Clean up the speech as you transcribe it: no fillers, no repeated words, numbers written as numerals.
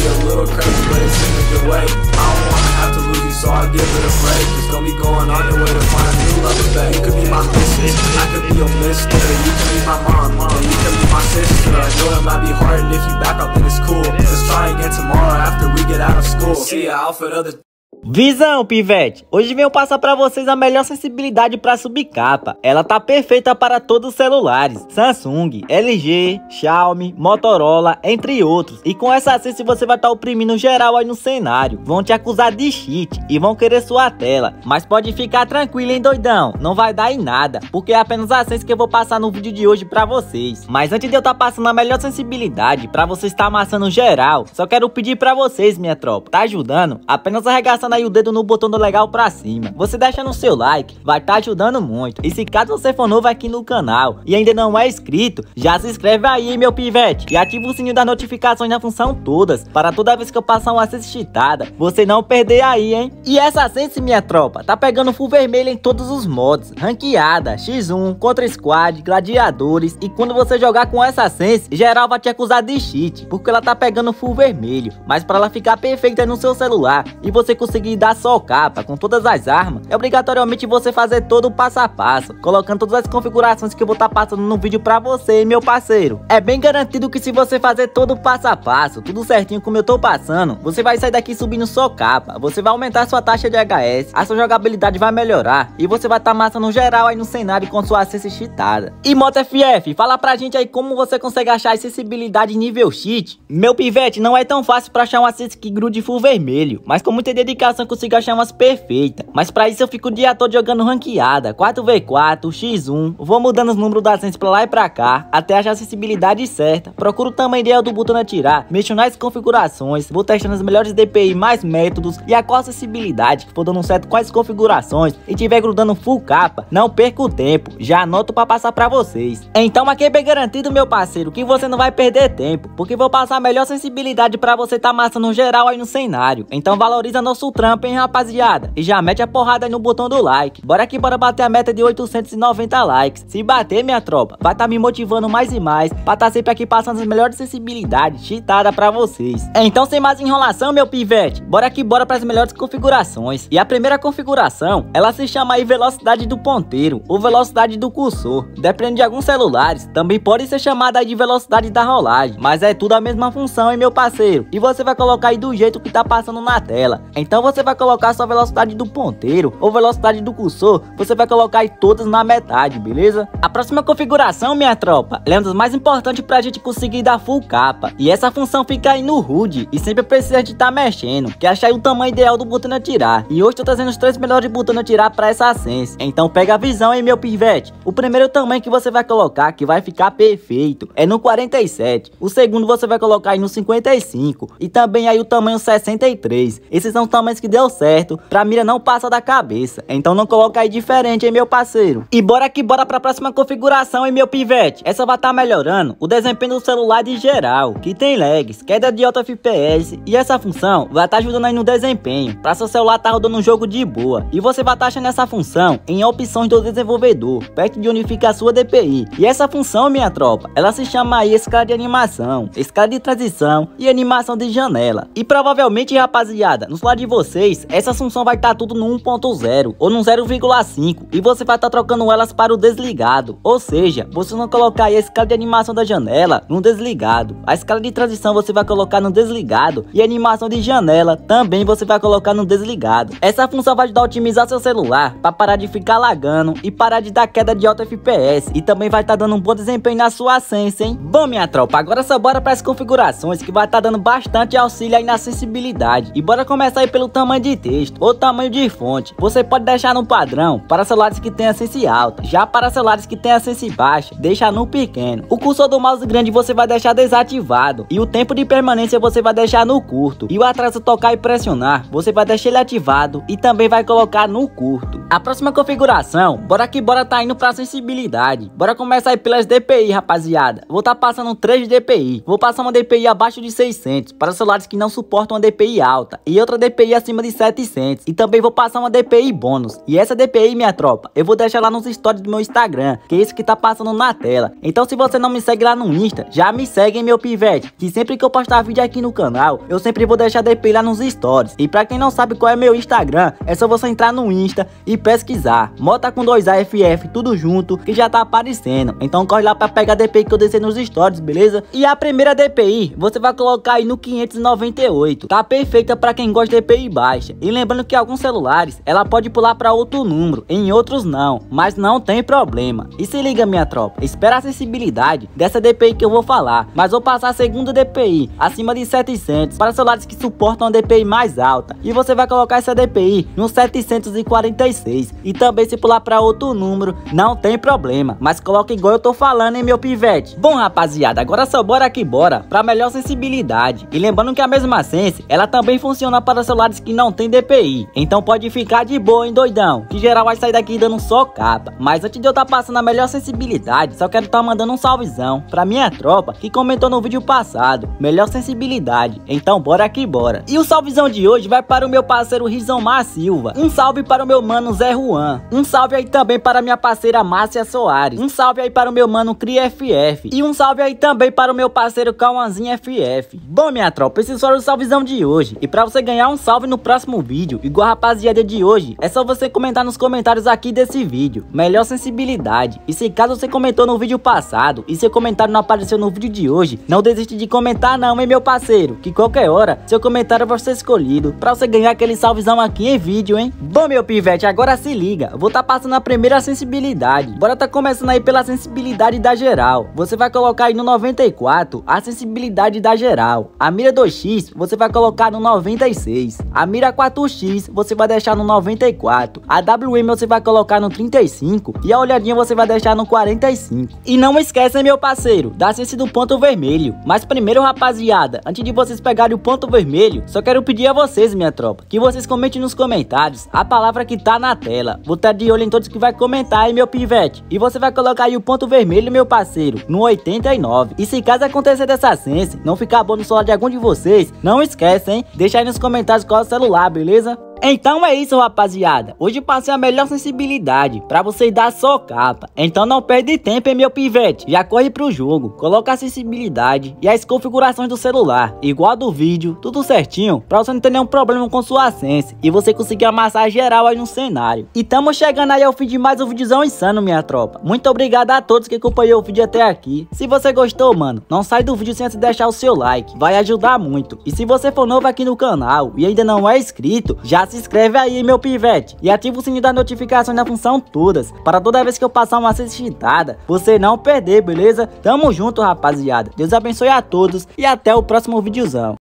be a little crazy, but it's in the way. I don't wanna have to lose you, so I give it a break. Just don't be going on your way to find a new lover, babe. You could be my missus, I could be your mister. You could be my mom, mom, you could be my sister. I know it might be hard, and if you back up, then it's cool. Let's try again tomorrow after we get out of school. See ya, outfit of the... Visão, pivete! Hoje venho passar para vocês a melhor sensibilidade para subcapa. Ela tá perfeita para todos os celulares. Samsung, LG, Xiaomi, Motorola, entre outros. E com essa sense você vai estar oprimindo geral aí no cenário. Vão te acusar de cheat e vão querer sua tela. Mas pode ficar tranquilo, hein, doidão? Não vai dar em nada, porque é apenas a sense que eu vou passar no vídeo de hoje para vocês. Mas antes de eu estar passando a melhor sensibilidade para você estar amassando geral, só quero pedir para vocês, minha tropa, tá ajudando? Apenas arregaçando aí o dedo no botão do legal pra cima. Você deixando o seu like, vai estar ajudando muito. E se caso você for novo aqui no canal e ainda não é inscrito, já se inscreve aí, meu pivete, e ativa o sininho das notificações na função todas, para toda vez que eu passar uma sense cheatada, você não perder aí, hein? E essa sense, minha tropa, tá pegando full vermelho em todos os modos, ranqueada, x1, contra squad, gladiadores, e quando você jogar com essa sense, geral vai te acusar de cheat, porque ela tá pegando full vermelho, mas pra ela ficar perfeita no seu celular, e você conseguir e dar só capa com todas as armas, é obrigatoriamente você fazer todo o passo a passo, colocando todas as configurações que eu vou estar passando no vídeo pra você, meu parceiro. É bem garantido que se você fazer todo o passo a passo, tudo certinho como eu tô passando, você vai sair daqui subindo só capa, você vai aumentar sua taxa de HS, a sua jogabilidade vai melhorar, e você vai estar massando geral aí no cenário com sua sense cheatada. E Moto FF, fala pra gente aí como você consegue achar a sensibilidade nível cheat. Meu pivete, não é tão fácil pra achar uma sense que grude full vermelho, mas com muita dedicação eu consigo achar umas perfeitas, mas pra isso eu fico o dia todo jogando ranqueada, 4v4, x1, vou mudando os números da sense pra lá e pra cá, até achar a sensibilidade certa, procuro o tamanho ideal do botão atirar, mexo nas configurações, vou testando os melhores DPI mais métodos, e a qual sensibilidade que for dando certo com as configurações e tiver grudando full capa, não perca o tempo, já anoto pra passar pra vocês. Então aqui é bem garantido, meu parceiro, que você não vai perder tempo, porque vou passar a melhor sensibilidade pra você tá amassando geral aí no cenário, então valoriza nosso trampo, hein, rapaziada, e já mete a porrada aí no botão do like. Bora que bora bater a meta de 890 likes, se bater, minha tropa, vai tá me motivando mais e mais, pra tá sempre aqui passando as melhores sensibilidades cheatadas pra vocês. Então sem mais enrolação, meu pivete, bora que bora pras melhores configurações, e a primeira configuração, ela se chama aí velocidade do ponteiro, ou velocidade do cursor, depende de alguns celulares, também pode ser chamada aí de velocidade da rolagem, mas é tudo a mesma função, hein, meu parceiro, e você vai colocar aí do jeito que tá passando na tela. Então você vai colocar sua velocidade do ponteiro ou velocidade do cursor, você vai colocar aí todas na metade, beleza? A próxima configuração, minha tropa, é uma das mais importantes pra gente conseguir dar full capa, e essa função fica aí no HUD, e sempre precisa de estar mexendo, que é achar o tamanho ideal do botão atirar, e hoje tô trazendo os três melhores botões atirar pra essa sense, então pega a visão, hein, meu pivete. O primeiro tamanho que você vai colocar, que vai ficar perfeito, é no 47, o segundo você vai colocar aí no 55, e também aí o tamanho 63, esses são os tamanhos que deu certo, pra mira não passa da cabeça, então não coloca aí diferente, hein, meu parceiro. E bora que bora pra próxima configuração, hein, meu pivete, essa vai estar melhorando o desempenho do celular de geral, que tem lags, queda de alto FPS, e essa função vai estar ajudando aí no desempenho, pra seu celular tá rodando um jogo de boa, e você vai estar achando essa função em opções do desenvolvedor, perto de onde fica a sua DPI, e essa função, minha tropa, ela se chama aí escala de animação, escala de transição e animação de janela, e provavelmente, rapaziada, no celular de você essa função vai estar tudo no 1.0 ou no 0.5, e você vai estar trocando elas para o desligado, ou seja, você não colocar aí a escala de animação da janela no desligado, a escala de transição você vai colocar no desligado, e a animação de janela também você vai colocar no desligado. Essa função vai ajudar a otimizar seu celular para parar de ficar lagando e parar de dar queda de alto FPS, e também vai estar dando um bom desempenho na sua sense, hein? Bom, minha tropa, agora só bora para as configurações que vai estar dando bastante auxílio aí na sensibilidade, e bora começar aí pelo tamanho de texto ou tamanho de fonte. Você pode deixar no padrão para celulares que tem a sense alta, já para celulares que tem a sense baixa, deixar no pequeno. O cursor do mouse grande você vai deixar desativado, e o tempo de permanência você vai deixar no curto, e o atraso tocar e pressionar você vai deixar ele ativado, e também vai colocar no curto. A próxima configuração, bora que bora tá indo pra sensibilidade. Bora começar aí pelas DPI, rapaziada. Vou tá passando 3 DPI, vou passar uma DPI abaixo de 600 para celulares que não suportam uma DPI alta, e outra DPI acima de 700. E também vou passar uma DPI bônus. E essa DPI, minha tropa, eu vou deixar lá nos stories do meu Instagram, que é isso que tá passando na tela. Então se você não me segue lá no Insta, já me segue, hein, meu pivete, que sempre que eu postar vídeo aqui no canal, eu sempre vou deixar DPI lá nos stories. E pra quem não sabe qual é meu Instagram, é só você entrar no Insta e pesquisar Mota com 2A FF, tudo junto, que já tá aparecendo. Então corre lá pra pegar a DPI que eu deixei nos stories, beleza? E a primeira DPI, você vai colocar aí no 598. Tá perfeita pra quem gosta de DPI baixa. E lembrando que alguns celulares, ela pode pular pra outro número, em outros não, mas não tem problema. E se liga, minha tropa, espera a sensibilidade dessa DPI que eu vou falar, mas vou passar a segunda DPI, acima de 700, para celulares que suportam a DPI mais alta. E você vai colocar essa DPI no 746. E também se pular pra outro número, não tem problema, mas coloca igual eu tô falando, hein, meu pivete. Bom, rapaziada, agora só bora que bora pra melhor sensibilidade. E lembrando que a mesma Sense, ela também funciona para celulares que não tem DPI. Então pode ficar de boa, hein, doidão, que geral vai sair daqui dando só capa. Mas antes de eu estar passando a melhor sensibilidade, só quero estar mandando um salvezão pra minha tropa que comentou no vídeo passado, melhor sensibilidade. Então bora que bora. E o salvezão de hoje vai para o meu parceiro Rizão Mar Silva. Um salve para o meu mano Zé Juan. Um salve aí também para minha parceira Márcia Soares. Um salve aí para o meu mano Cria FF. E um salve aí também para o meu parceiro Kawanzin FF. Bom, minha tropa, esses foram os salvezão de hoje. E pra você ganhar um salve no próximo vídeo, igual a rapaziada de hoje, é só você comentar nos comentários aqui desse vídeo, melhor sensibilidade. E se caso você comentou no vídeo passado e seu comentário não apareceu no vídeo de hoje, não desiste de comentar não, hein, meu parceiro, que qualquer hora seu comentário vai ser escolhido pra você ganhar aquele salvezão aqui em vídeo, hein. Bom, meu pivete, agora se liga, vou tá passando a primeira sensibilidade. Bora tá começando aí pela sensibilidade da geral. Você vai colocar aí no 94 a sensibilidade da geral. A mira 2x você vai colocar no 96. A mira 4x você vai deixar no 94. A WM você vai colocar no 35 e a olhadinha você vai deixar no 45. E não esquece, meu parceiro, da ciência do ponto vermelho. Mas primeiro, rapaziada, antes de vocês pegarem o ponto vermelho, só quero pedir a vocês, minha tropa, que vocês comentem nos comentários a palavra que tá na tela. Vou estar de olho em todos que vai comentar, hein, meu pivete. E você vai colocar aí o ponto vermelho, meu parceiro, no 89. E se caso acontecer dessa ciência não ficar bom no celular de algum de vocês, não esquece, hein, deixa aí nos comentários qual é o celular, beleza? Então é isso, rapaziada, hoje passei a melhor sensibilidade pra vocês dar só capa. Então não perde tempo, hein, meu pivete, já corre pro jogo, coloca a sensibilidade e as configurações do celular, igual a do vídeo, tudo certinho, pra você não ter nenhum problema com sua sense e você conseguir amassar geral aí no cenário. E tamo chegando aí ao fim de mais um videozão insano, minha tropa. Muito obrigado a todos que acompanhou o vídeo até aqui. Se você gostou, mano, não sai do vídeo sem antes deixar o seu like, vai ajudar muito. E se você for novo aqui no canal e ainda não é inscrito, já se inscreve aí, meu pivete, e ativa o sininho das notificações na função todas, para toda vez que eu passar uma cesta cheatada, você não perder, beleza? Tamo junto, rapaziada, Deus abençoe a todos e até o próximo videozão.